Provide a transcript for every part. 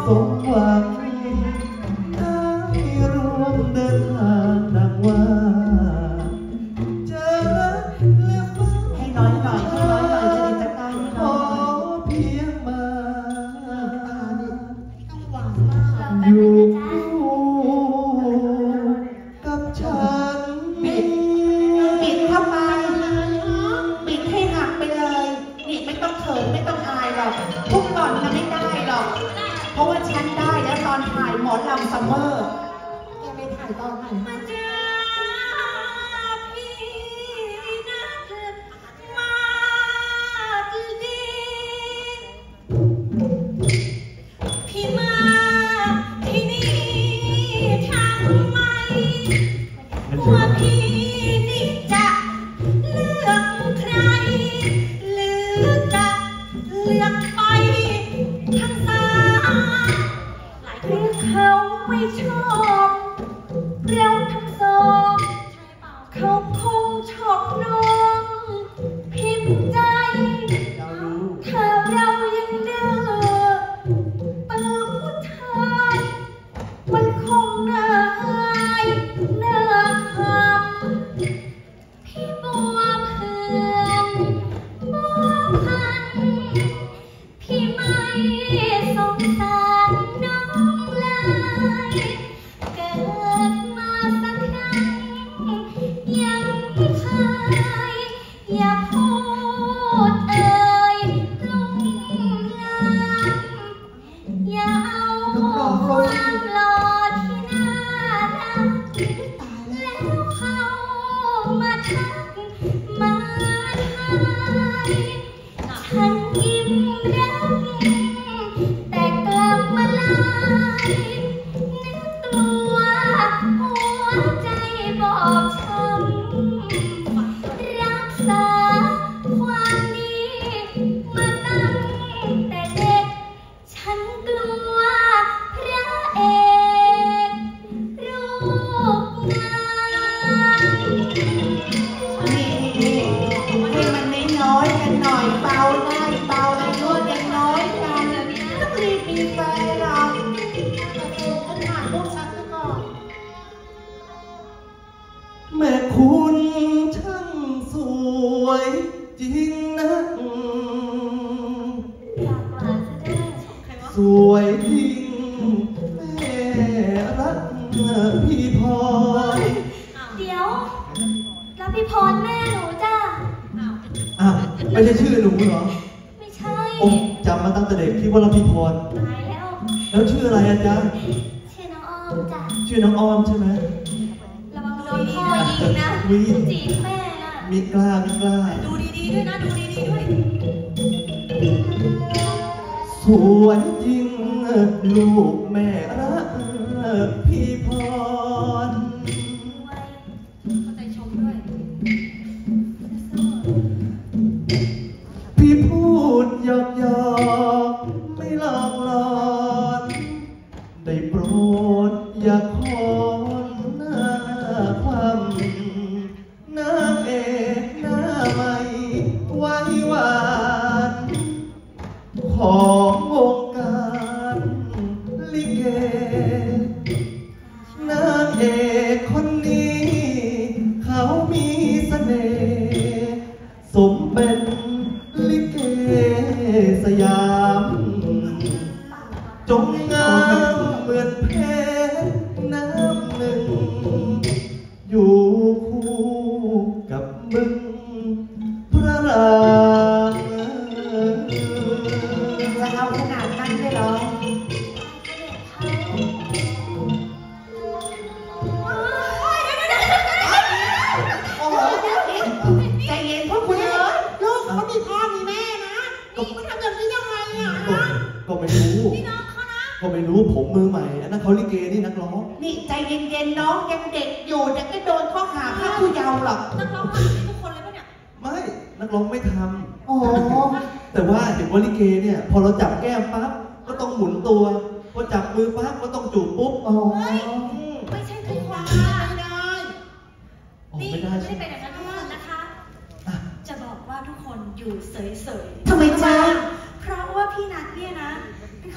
สมหวังได้ร่วมเดินทางดังว่าเจอและฟังให้น้อยหน่อยให้น้อยหน่อยจะได้จับได้ขอเพียงมาอยู่กับฉันปิดทำไมปิดให้หักไปเลยนี่ไม่ต้องเขินไม่ต้องอายหรอกทุกตอนมันไม่ได้หรอกเพราะว่าฉันได้แล้วตอนถ่ายหมอลำซัมเมอร์แกไปถ่ายตอนไหนมา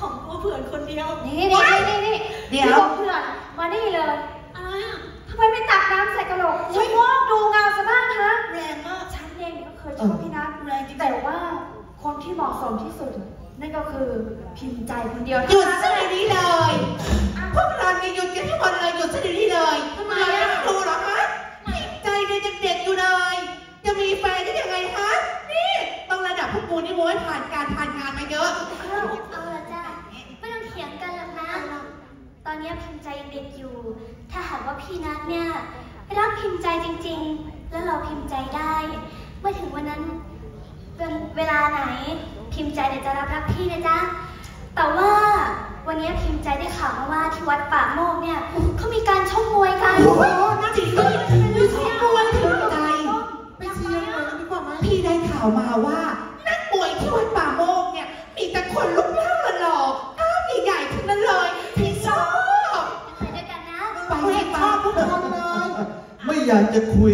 ของตัวเผื่อนคนเดียวนี่เดี๋ยวเผื่อนมานี่เลยอะไรอ่ะทำไมไม่ตักน้ำใส่กระโหลกช่วยมองดูเงาซะบ้างนะแรงมากฉันเองก็เคยชอบพี่นัทแรงจริงแต่ว่าคนที่เหมาะสมที่สุดนั่นก็คือพิมพ์ใจคนเดียวหยุดซะเดี๋ยวนี้เลยพวกเราเนี่ยหยุดกันทุกคนเลยหยุดซะเดี๋ยวนี้เลยทำไมอ่ะดูหรอคะพิมพ์ใจเนี่ยยังเด็กอยู่เลยจะมีแฟนได้ยังไงคะนี่ต้องระดับพวกกูนี่โว้ยผ่านการผ่านงานมาเยอะเอาละจ้าไม่ต้องเถียงกันแล้วนะตอนนี้พิมพ์ใจยังเด็กอยู่ถ้าหากว่าพี่นัทเนี่ยรักพิมพ์ใจจริงๆแล้วเราพิมพ์ใจได้เมื่อถึงวันนั้นเวลาไหนพิมพ์ใจเนี่ยจะรับพี่นะจ๊ะแต่ว่าวันนี้พิมพ์ใจได้ข่าวมาว่าที่วัดป่าโมกเนี่ยเขามีการชกมวยกันโอ้โหน่าจิตใจดูชกมวยพิมพ์ใจไปเชียร์กันดีกว่ามั้ยพี่ได้ข่าวมาว่านักมวยที่วัดป่าโมกเนี่ยมีแต่คนลุกล่าหล่อก้าวใหญ่ๆทั้งนั้นเลยพี่ชอบไปด้วยกันนะไปชอบทุกคนเลยไม่อยากจะคุย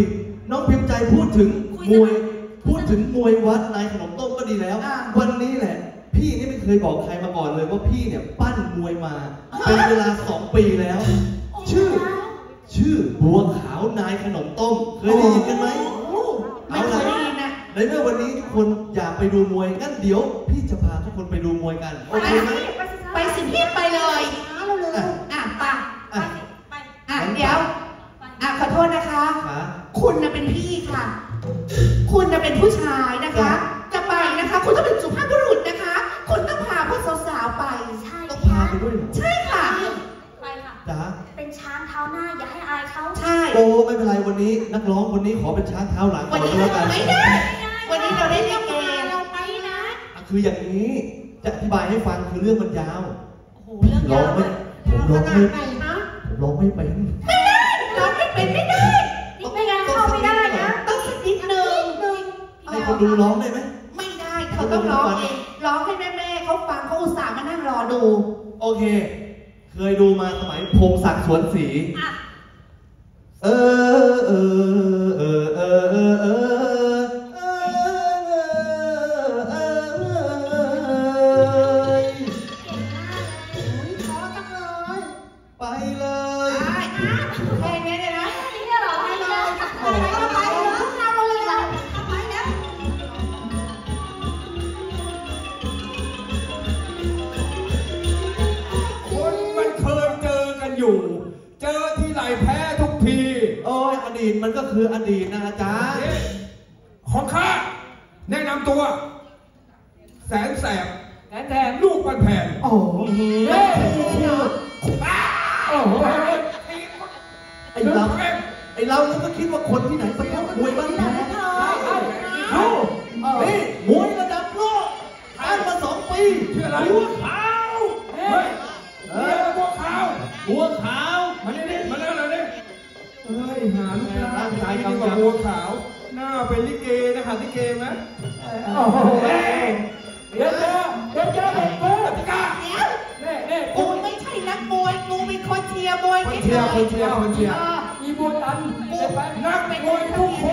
น้องพิมพ์ใจพูดถึงมวยวัดนายขนมต้มก็ดีแล้ววันนี้แหละพี่นี่ไม่เคยบอกใครมาก่อนเลยว่าพี่เนี่ยปั้นมวยมาเป็นเวลา2 ปีแล้วชื่อบัวขาวนายขนมต้มเคยได้ยินกันไหมไม่เคยได้ยินนะในเมื่อวันนี้ทุกคนอยากไปดูมวยงั้นเดี๋ยวพี่จะพาทุกคนไปดูมวยกันโอเคไหมไปสิพี่ไปเลยไปเดี๋ยวขอโทษนะคะคุณน่ะเป็นพี่ค่ะคุณจะเป็นผู้ชายนะคะจะไปนะคะคุณต้องเป็นสุภาพบุรุษนะคะคุณต้องพาพวกสาวๆไปต้องพาไปด้วยใช่ค่ะไปค่ะจ้าเป็นช้างเท้าหน้าอย่าให้อายเขาใช่โอ้ไม่เป็นไรวันนี้นักร้องคนนี้ขอเป็นช้างเท้าหลังวันนี้เราไม่ได้วันนี้เราได้เล่นเกมเราไปนะคืออย่างนี้จะอธิบายให้ฟังคือเรื่องมันยาวร้องไม่ผมร้องไม่เป็นไม่ได้ร้องไม่เป็นไม่ได้ไม่งั้นเข้าไม่ได้นะต้องสักนิดนึงให้คนดูร้องได้ไหมไม่ได้เขาต้องร้องเองร้องให้แม่ๆเขาฟังเขาอุตส่าห์มานั่งรอดูโอเคเคยดูมาสมัยพงศักดิ์สวนศรีมันก็คืออดีตนะอาจารย์ของข้าแนะนำตัวแสนแสบลูกมันแผนโอ้โหไอ้เราก็คิดว่าคนที่ไหนมันต้องมวยบ้างนะนี่มวยระดับโลกผ่านมา2 ปีชื่ออะไรบัวขาวบัวขาวมาดิมาแล้วเลยเฮ้ยหาลูกหน้าชายกำยำบัวขาวหน้าเป็นลิเกนะคะลิเกไหมโอ้โหเดี๋ยวเลยกูติกาเนี่ยกูไม่ใช่นักมวยกูเป็นคนเชียร์มวยคนเชียร์อีบัวตันกูนักมวยทุกค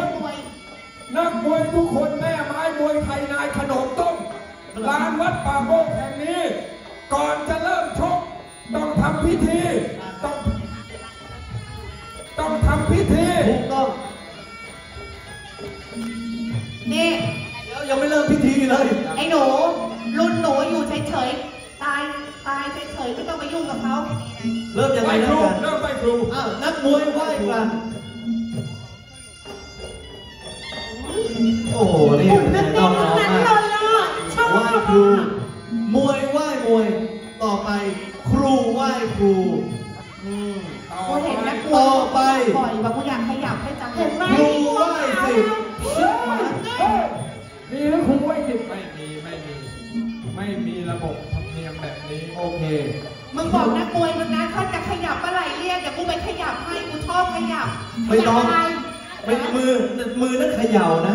นแม่ไม้มวยไทยนายขนมต้มลานวัดป่าโมกแห่งนี้ก่อนจะเริ่มชกต้องทำพิธีต้องทำพิธีถูกต้องนี่แล้วยังไม่เริ่มพิธีเลยไอ้หนูรุ่นหนูอยู่เฉยๆตายเฉยๆไม่ต้องไปยุ่งกับเขาเริ่มยังไงนะกันเริ่มไปครูนักมวยไหว้กันโอ้โหนี่ต้องร้องมากไหว้ครูมวยไหว้มวยต่อไปครูไหว้ครูกูเห็นนักมวยบ่อยว่ากูอยากขยับให้จังเลยครูไหว้สิบนี่แล้วครูไหว้สิบไม่มีระบบธรรมเนียมแบบนี้โอเคมึงบอกนักมวยมึงนะถ้าจะขยับอะไรเรียกอย่ากูไปขยับให้กูชอบขยับไม่ต้องเป็นมือนั่นเขย่านะ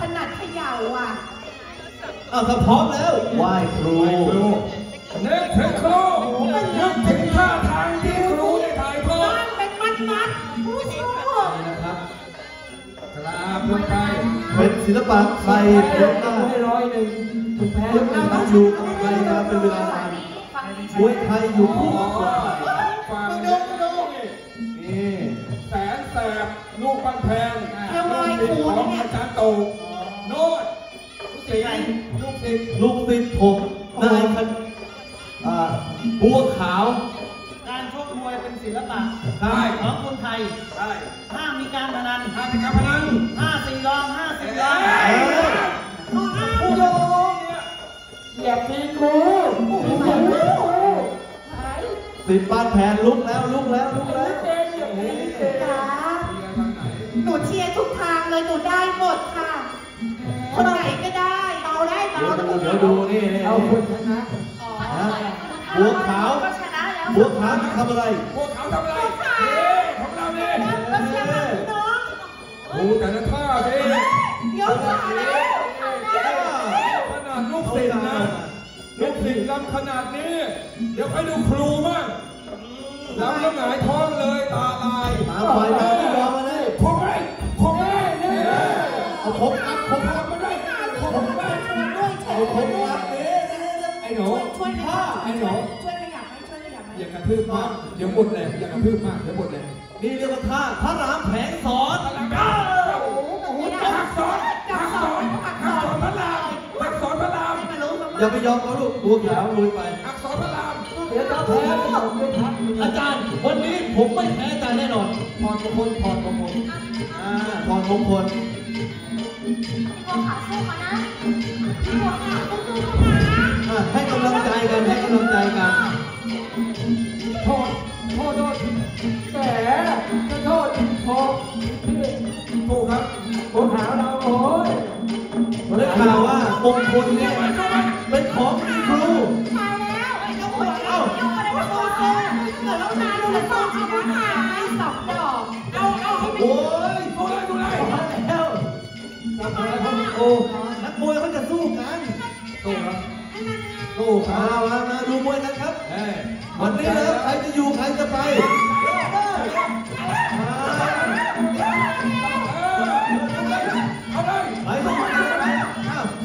ขนาดเขย่าอ่ะถ้าพร้อมแล้วไหว้ครูนึกถึงครูนึกถึงท่าทางที่ครูได้ถ่ายทอดเป็นมัดผู้ชมนะครับกราบลงไปเป็นศิลปะไทยลงใต้101คุณแพ้ลงใต้ดูไปมาเป็นเวลานาน มวยไทยอยู่คู่ของคนไทยฝั่งนี้นี่แสนแสบลูกปั้นแพงลูกศิษย์ของอาจารย์โตโน้ตลูกศิษย์ผมนายพันบัวขาวการชกมวยเป็นศิลปะของคนไทยห้ามมีการพนัน54รอง50รองผู้โดนเหยียบตีกูติดบ้านแผนลุกแล้วหนูเชียร์ทุกทางเลยหนูได้หมดค่ะคนไหนก็ได้เบาได้เบาเดี๋ยวดูนี่เอาคนชนะบัวขาวทำอะไรของเราเนี่ยโอ้แต่ละท่าสิเดี๋ยวขาแล้วขนาดลูกศิษย์นะลูกศิษย์ลำขนาดนี้เดี๋ยวไปดูครูมั่งลำแล้วหงายท้องเลยตาลายอย่ากระพือมากเดี๋ยวหมดเลยนี่เรียกว่าท่าพระรามแผงสอนอักษรพระรามอย่าไปยอมเขาลูกตัวเขียวลุยไปอักษรพระรามเดี๋ยวจะแพ้อาจารย์วันนี้ผมไม่แพ้อาจารย์แน่นอนพรมงคลให้กำลังใจกันโทษแต่จะโทษถูกครับผมหาเราโอ้ยผมได้ข่าวว่ามงคลเนี่ยเป็นของครูตายแล้วไอ้กระโดดเอ้าเกิดแล้วตาดูเลยต้องเอาผ้าขาวสองดอกเอาให้โอ้ยดูเลยโอ้นักมวยเขาจะสู้กันสู้ครับมาดูมวยกันครับวันนี้แล้วใครจะอยู่ใครจะไปบอกแล้ว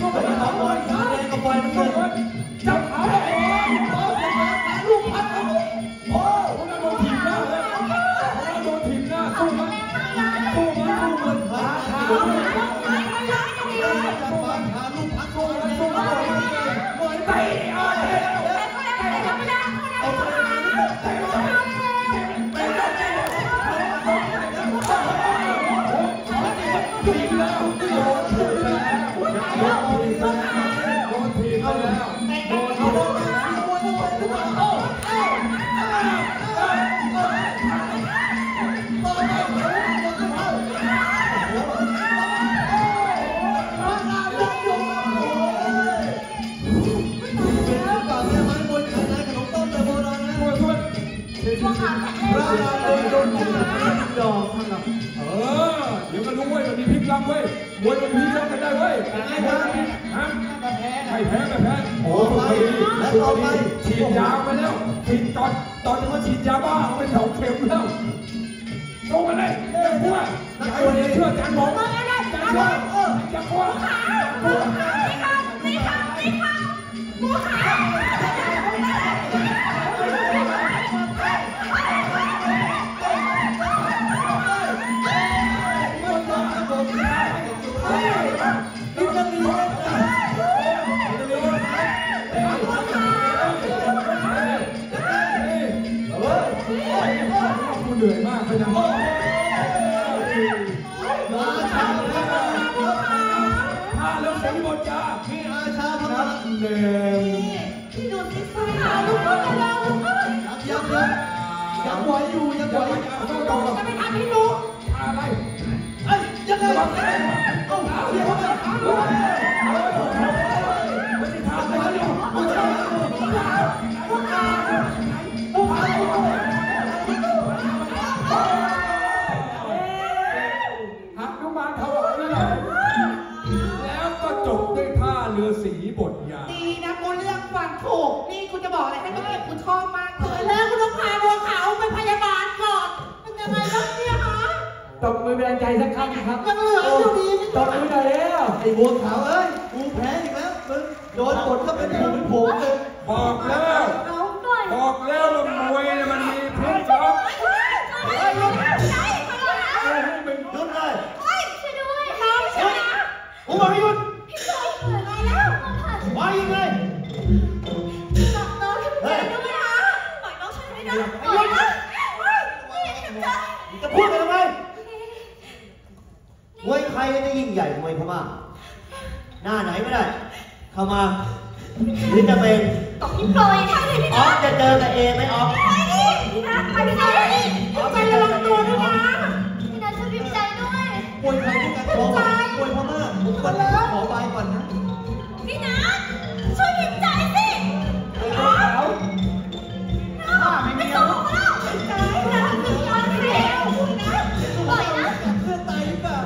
จะไปตกที่โปรยข้างในด้วยนะอ๋อจะเจอกับเอไหมอ๋อนี่นะไปพี่นาใจระวังตัวด้วยนะพี่นาช่วยพิมพ์ใจด้วยป่วยใครที่กันป่วยป่วยพ่อมากผมก่อนนะขอบายก่อนนะพี่นาช่วยพิมพ์ใจสิอ๋อไม่ส่งแล้วพี่นาพิมพ์ใจแล้วนะปล่อยนะเพื่อนตายหรือเปล่า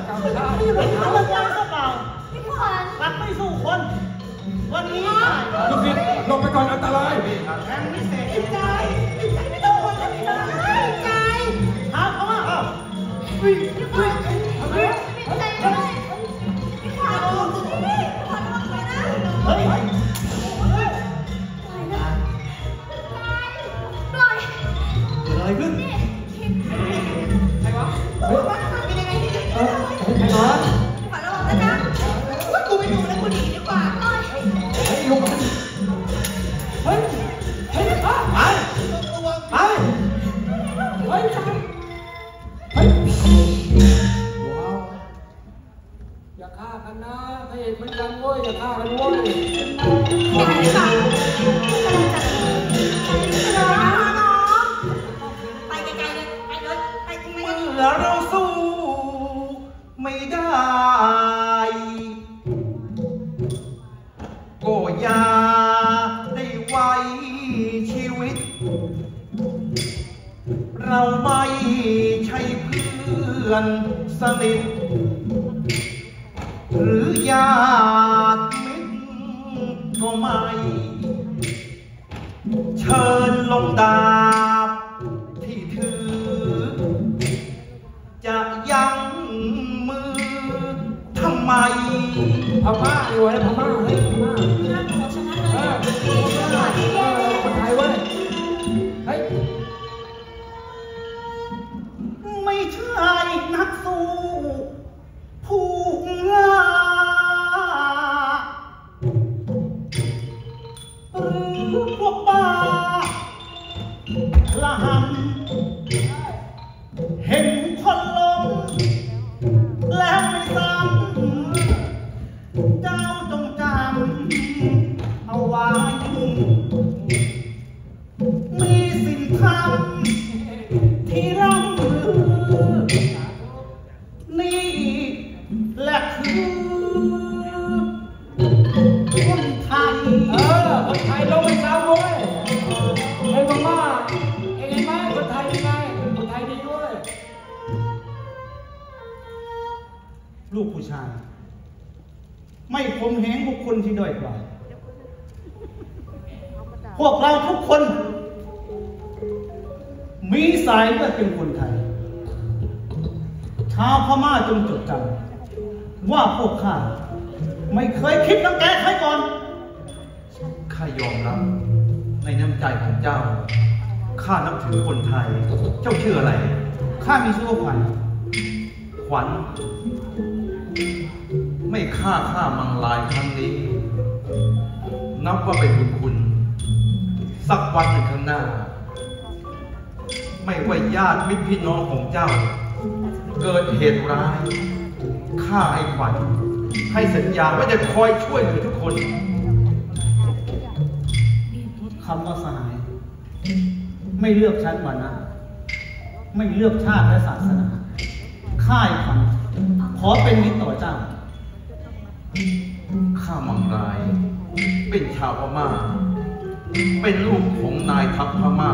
ไม่รู้ทำอะไรก็เปล่าพี่ขวัญรักไม่สู้คนวันนี้ลูกศิษย์ลงไปก่อนอันตรายแรงพิเศษพิมพ์ใจพิมพ์ใจไม่ต้องห่วงพิมพ์ใจพิมพ์ใจเอาเข้ามาเอาพี่ขวัญพี่ขวัญพี่ขวัญระวังไปนะเฮ้ยปล่อยเกิดอะไรขึ้นใครวะเป็นยังไงที่ใครวะพี่ขวัญระวังนะจ๊ะว่ากูไปดูนะกูหนีดีกว่าเฮ้ยเฮ้ยอ้าวไอ้ไอ้เฮ้ยเฮ้ยว้าวอย่าฆ่ากันนะพระเอกมันดังเว้ยอย่าฆ่ากันเว้ยอย่าฆ่าไปไกลๆเลยไปรถไปเมื่อเราสู้ไม่ได้ก็อย่าได้ไว้ชีวิตเราไม่ใช่เพื่อนสนิทหรือญาติมิตรก็ไม่เชิญลงดาบที่ถือจะยั้งมือทำไมพม่าอยู่เลยพม่าเฮ้ยพม่าชนะเลยคนไทยเว้ยเฮ้ยไม่ใช่นักสู้ผู้ล่าหรือพวกป่าละหันเห็นคนลงแล้วไม่ซ้ำเจ้าต้องจำเอาไว้มีสินค้าที่ร่ำลือนี่แหละคือคนไทยคนไทยเราไม่ซ้ำเลยเฮ้ยบ้าเห็นไหมคนไทยยังไงคนไทยดีด้วยลูกผู้ชายไม่คมแหงบุคคลที่ด้อยกว่าพวกเราทุกคนมีสายเลือดเป็นคนไทยชาวพม่าจงจดจำว่าพวกข้าไม่เคยคิดรังแกใครก่อนข้ายอมรับในน้ำใจของเจ้าข้านับถือคนไทยเจ้าชื่ออะไรข้ามีชื่อว่าขวัญขวัญไม่ฆ่าข้ามังลายครั้งนี้นับว่าเป็นบุญคุณสักวันหนึ่งข้างหน้าไม่ว่าญาติมิตรพี่น้องของเจ้าเกิดเหตุร้ายข้าไอ้ขวัญให้สัญญาว่าจะคอยช่วยเหลือทุกคนคำว่าสหายไม่เลือกชั้นวรรณะไม่เลือกชาติและศาสนาข้าไอ้ขวัญขอเป็นมิตรต่อเจ้าข้ามังรายเป็นชาวพม่าเป็นลูกของนายทัพพม่า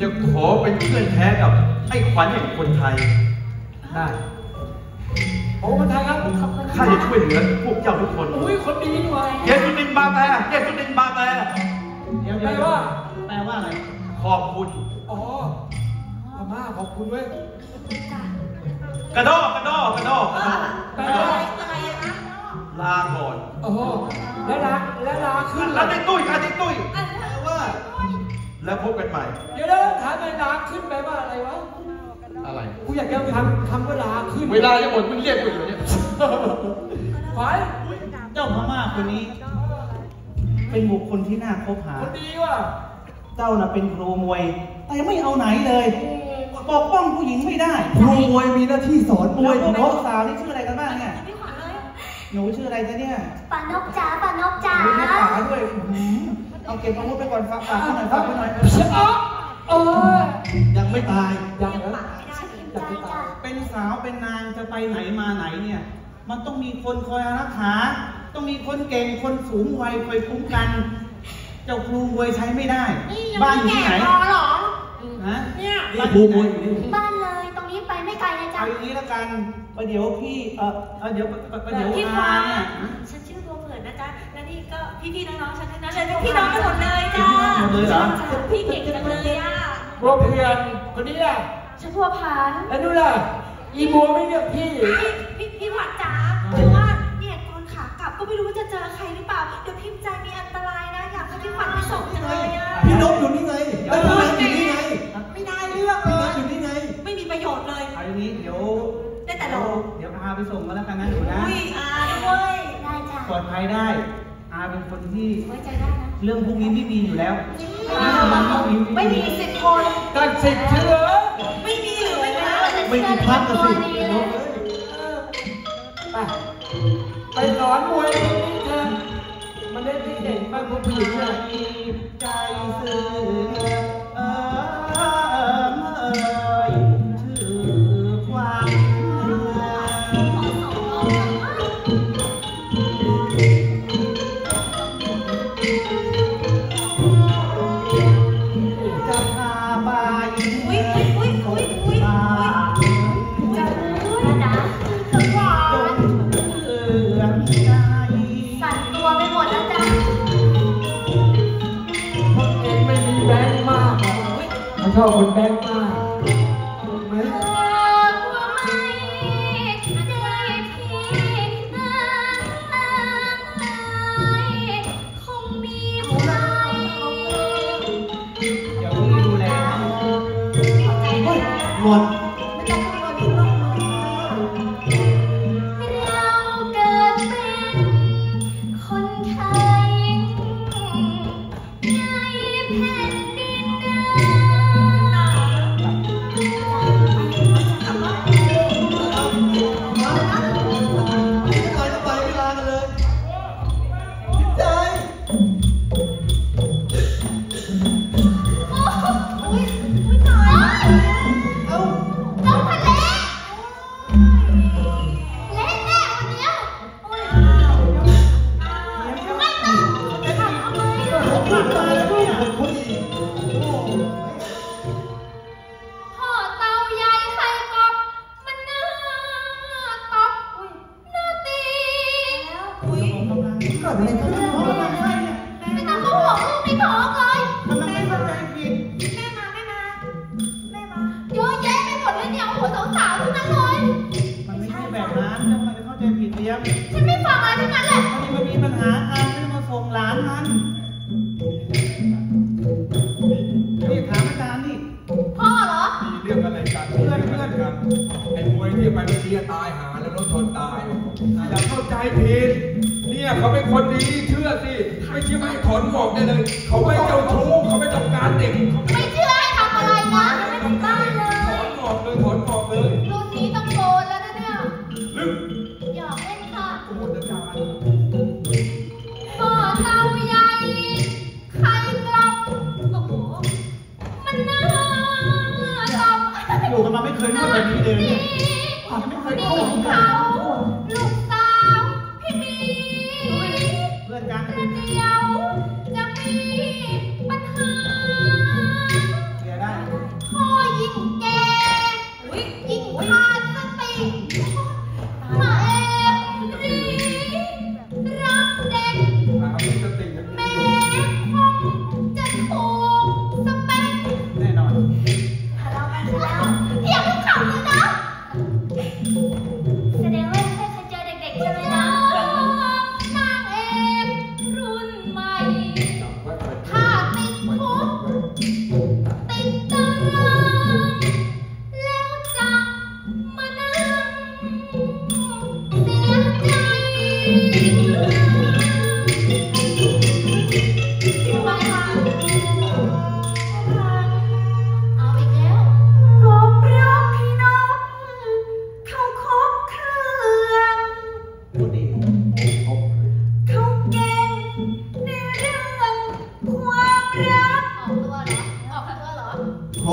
จะขอเป็นเพื่อนแท้กับไอ้ขวัญแห่งคนไทยได้โอ้คนไทยครับข้าจะช่วยเหลือพวกเจ้าทุกคนอุ้ยคนดีด้วยเยสุดินบาแตเยสุดินบาแตแปลว่าอะไรขอบคุณอ๋อพม่าขอบคุณเว้ยกระดอกอะไรนะลาก่อนโอ้แล้วลาขึ้นแล้วได้ตุ้ยอาได้ตุ้ยแปลว่าแล้วพบกันใหม่เดี๋ยวแล้วถามไปลาขึ้นแปลว่าอะไรวะอะไรกูอยากจะทำเวลาขึ้นเวลาจะหมดมึงเรียกกูอยู่เนี่ยขวัญเจ้าพม่าคนนี้เป็นบุคคลที่น่าคบหาคนดีว่ะเจ้าน่ะเป็นครูมวยแต่ไม่เอาไหนเลยปกป้องผู้หญิงไม่ได้ครูมวยมีหน้าที่สอนมวยของสาวนี่ชื่ออะไรกันบ้างเนี่ย หนูชื่ออะไรจ๊ะเนี่ยป่านกจ๋าป่านกจ๋าไม่ได้ป๋าด้วยเอาเก็บอาวุธไปก่อนฝากหน่อยฝากหน่อยเออยังไม่ตายยังเหรอยังไม่ตายเป็นสาวเป็นนางจะไปไหนมาไหนเนี่ยมันต้องมีคนคอยรักษาต้องมีคนเก่งคนสูงวัยคอยคุ้มกันเจ้าครูบวยใช้ไม่ได้บ้านอยู่ที่ไหนนะเนี่ยบ้านครูบวยบ้านเลยตรงนี้ไปไม่ไกลเลยจ้ะเอาอย่างนี้ละกันประเดี๋ยวพี่เดี๋ยวพี่ฟ้าเนี่ยฉันชื่อบัวเผือกนะจ๊ะและนี่ก็พี่น้องๆฉันทั้งนั้นเลยพี่น้องกันหมดเลยจ้ะหมดเลยเหรอพี่เก่งกันเลยอ่ะบัวเผือกคนนี้ล่ะชื่อบัวพันแล้วนู่นล่ะอีบัวไม่เรียกพี่หวัดจ้าคือว่าเนี่ยตอนขากลับก็ไม่รู้ว่าจะเจอใครหรือเปล่าเดี๋ยวพิมพ์ใจมีอันตรายนะอยากให้พี่หวัดไปส่งเลยอ่ะพี่นกอยู่นี่ไงไม่ได้อยู่นี่ไงไม่ได้เรื่องเลยอยู่นี่ไงไม่มีประโยชน์เลยอันนี้เดี๋ยวได้แต่เราเดี๋ยวอาไปส่งก็แล้วกันนะหนูนะอาด้วยได้จ้ะปลอดภัยได้อาเป็นคนที่ไว้ใจได้นะเรื่องพวกนี้ไม่มีอยู่แล้วไม่มีสิบคนกันสิบเชื้อไม่มีหรือไม่มีไม่มีพักกันสิไปสอนมวยนี่เธอมันได้ที่เด่นบ้างพวกผู้หญิงเลยใจซื่อชอบคนแป้งมากถูกไหมเดี๋ยวพี่ดูแลหมด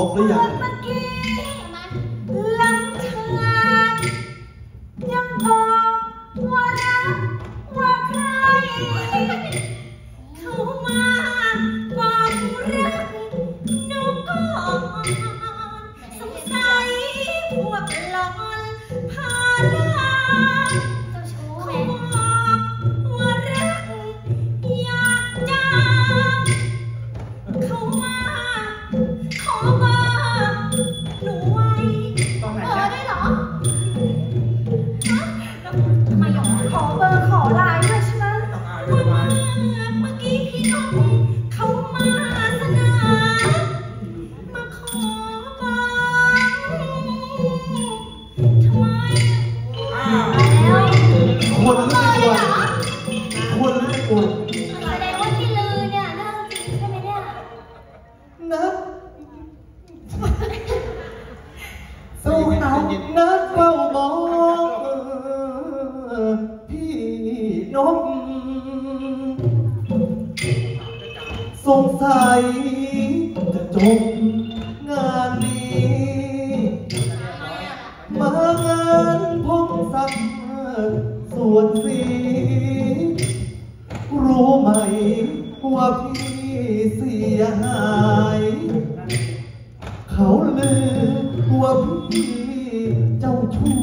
รบหรือยังสงสัยจะจบงานนี้มางานพงศักดิ์ส่วนสีรู้ไหมว่าพี่เสียหายเขาลือว่าพี่เจ้าชู้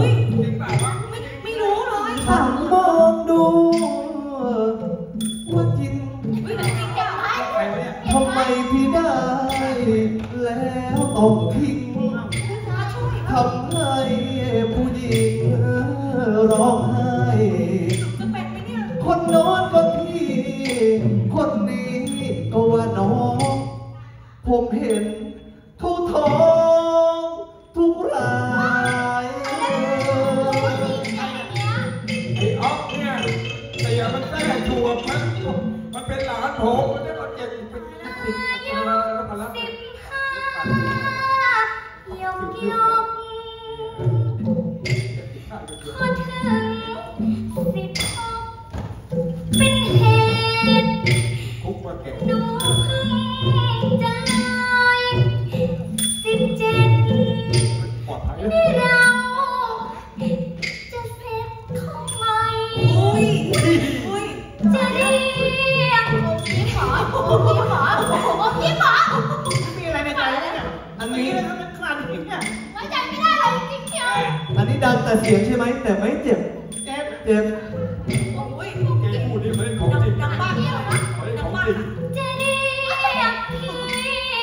ไม่รู้เลยฉันมองดูว่าจริงทำไมพี่ได้แล้วต้องทิ้งทำให้ผู้หญิงร้องไห้คนโน้นก็พี่คนนี้ก็ว่าน้องผมเห็นเขาท้องทุกรายไอ้อ๊อฟเนี่ยแต่อย่ามันแท้ชัวร์มันเป็นหลานผมมันได้มาเก่งเป็น15ยกพอถึง16เป็นเหตุดูพึงใจ17นี่เราจะเสพเข้าไปจะเรียกพี่หมอมีอะไรในใจเนี่ยอันนี้มันคลั่งอย่างเนี่ยไม่ใจไม่ได้เลยจริงเชียวอันนี้ดังแต่เสียงใช่ไหมแต่ไม่เจ็บเจ็บโอ้ยเจ็บพูดดิไม่ของจริงดังมากเนี่ยนะดังมากเจนี่อยากพี่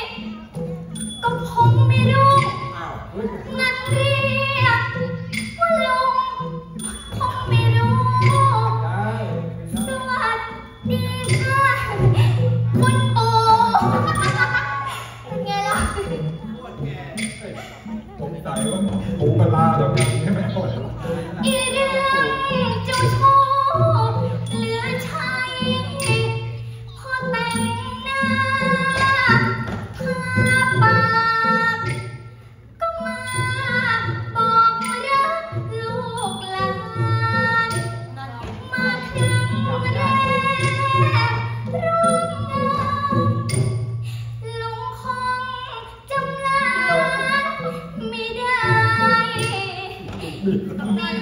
ก็คงไม่รู้นัดเรียกว่าลุงคงไม่รู้สวัสดีค่ะคุณปู่เป็นไงล่ะผมใส่ว่าผมกระลาแบบนี้ใช่ไหมพ่ออีเดือยเจ้าชู้เหลือชายพอแต่งหน้าทาปากก็มาบอกรักลูกหลานมาถึงแรกรุ่งลุงคงจำลาไม่ได้ไม่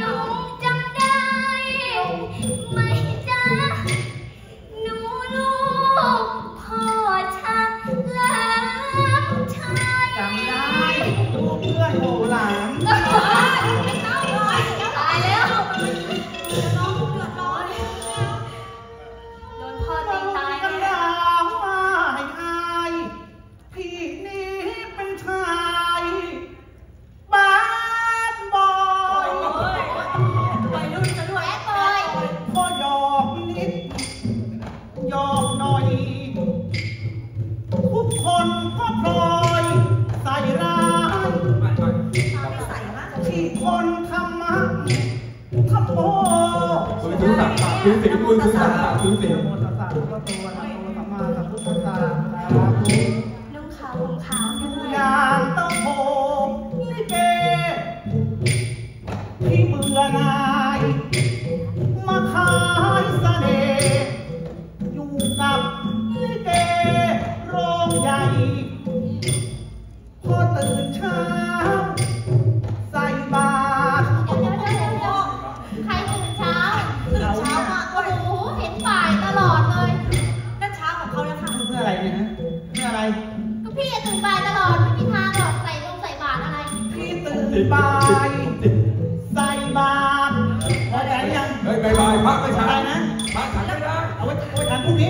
ลงจำได้ไหมจ๊ะหนูลูกพ่อชักหลานชายจำได้ดูเพื่อนโหหลานตายแล้วน้องเดือดร้อนโดนพ่อตีตายเลย พี่นี่เป็นชายบ้านบอยวัยรุ่นจะด้วยแอปเปิลพ่อหยอกนิดหยอกหน่อยทุกคนก็พลอยใส่ร้ายที่คนทำมาทำโป้ดูสักดูสิดูสักดูสิลุงขาวลุงขาวด้วยงานต้องโหมลิเกที่เบื่อนายมาขายเสน่ห์อยู่กับลิเกโรงใหญ่ ก็พี่ตื่นบ่ายตลอดไม่มีทางหรอกใส่ลงใส่บาตรอะไรพี่ตื่นบ่ายใส่บาตรแล้วไหนยังเฮ้ยบ่ายพักไม่ใช่นะพักฉันไม่ได้เอาไว้ฉันพรุ่งนี้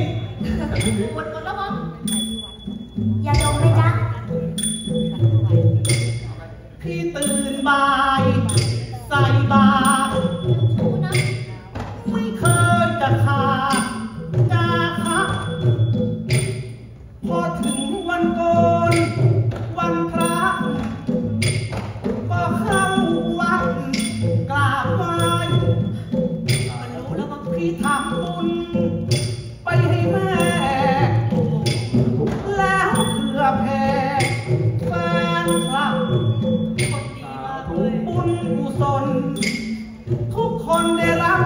หมดแล้วมั้งอย่าดมเลยจ้ะพี่ตื่นบ่ายใส่บาตรไม่เคยจะขาดทำบุญไปให้แม่แล้วเพื่อแผ่แฟนคลับบุญกุศลทุกคนได้รับ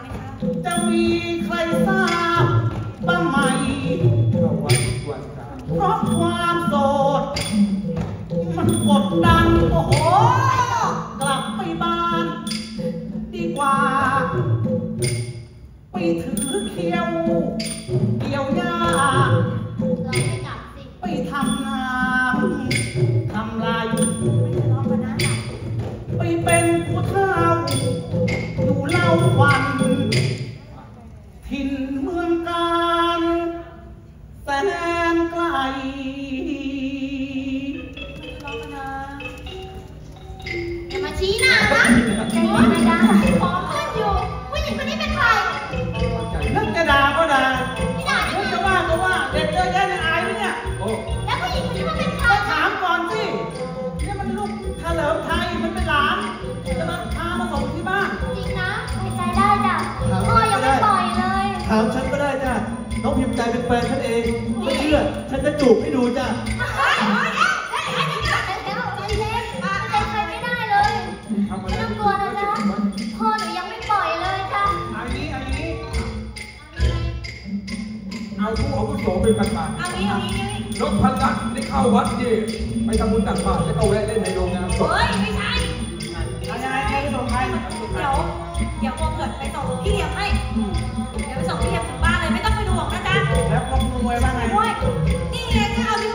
ไหมคะจะมีใครทราบบ้างไหมเพราะความโสดมันกดดันโอ้โหกลับไปบ้านดีกว่าไปถือเขียวเกี่ยวหญ้าไปทำงานทำไรไปเป็นผู้เฒ่าอยู่เล่าวันถิ่นเมืองกาญแสนไกลอย่ามาชี้หน้านะไม่ได้พร้อมเพื่อนอยู่ผู้หญิงคนนี้เป็นใครนึกจะด่าก็ด่าไม่ด่านึกจะว่าก็ว่าเด็กเยอะแยะในอายไหมเนี่ยแล้วผู้หญิงคนนี้มันเป็นใครถามก่อนสินี่มันลูกเถลิงไทยมันเป็นหลานจะมาพามาส่งที่บ้านจริงนะไม่ใจได้จ้ะพ่อยังไม่ปล่อยเลยถามฉันก็ได้จ้ะน้องพิมพ์ใจเป็นแฟนฉันเองไม่เชื่อฉันจะจูบให้ดูจ้ะไม่ต้องกลัวนะจ๊ะพ่อหนูยังไม่ปล่อยเลยจ้ะเอานี้เอาผู้อาวุโสเป็นประธานเอานี้รถพันลักได้เข้าวัดดิไปทำบุญตักบาตรแล้วก็แวะเล่นในโรงงานเฮ้ยไม่ใช่อะไรไปส่งใครเดี๋ยวพอเกิดไปส่งพี่เลี้ยงให้เดี๋ยวไปส่งพี่เลี้ยงถึงบ้านเลยไม่ต้องไปดูหรอกนะจ๊ะแล้วพอรวยบ้างไงนี่ไงก็เอาลิ้น